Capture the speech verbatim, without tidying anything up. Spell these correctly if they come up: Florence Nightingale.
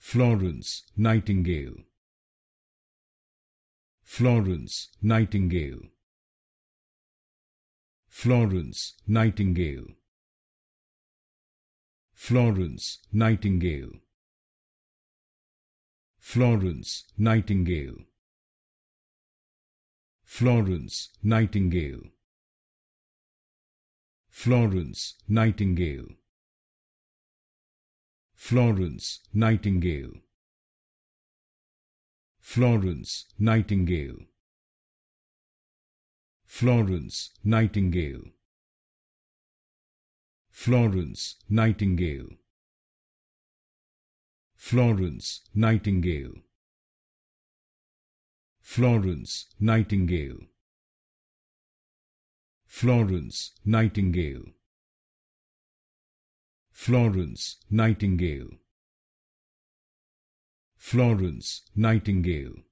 Florence Nightingale. Florence Nightingale. Florence Nightingale. Florence Nightingale. Florence Nightingale. Florence Nightingale. Florence Nightingale. Florence Nightingale. Florence Nightingale. Florence Nightingale. Florence Nightingale. Florence Nightingale. Florence Nightingale. Florence Nightingale. Florence Nightingale. Florence Nightingale.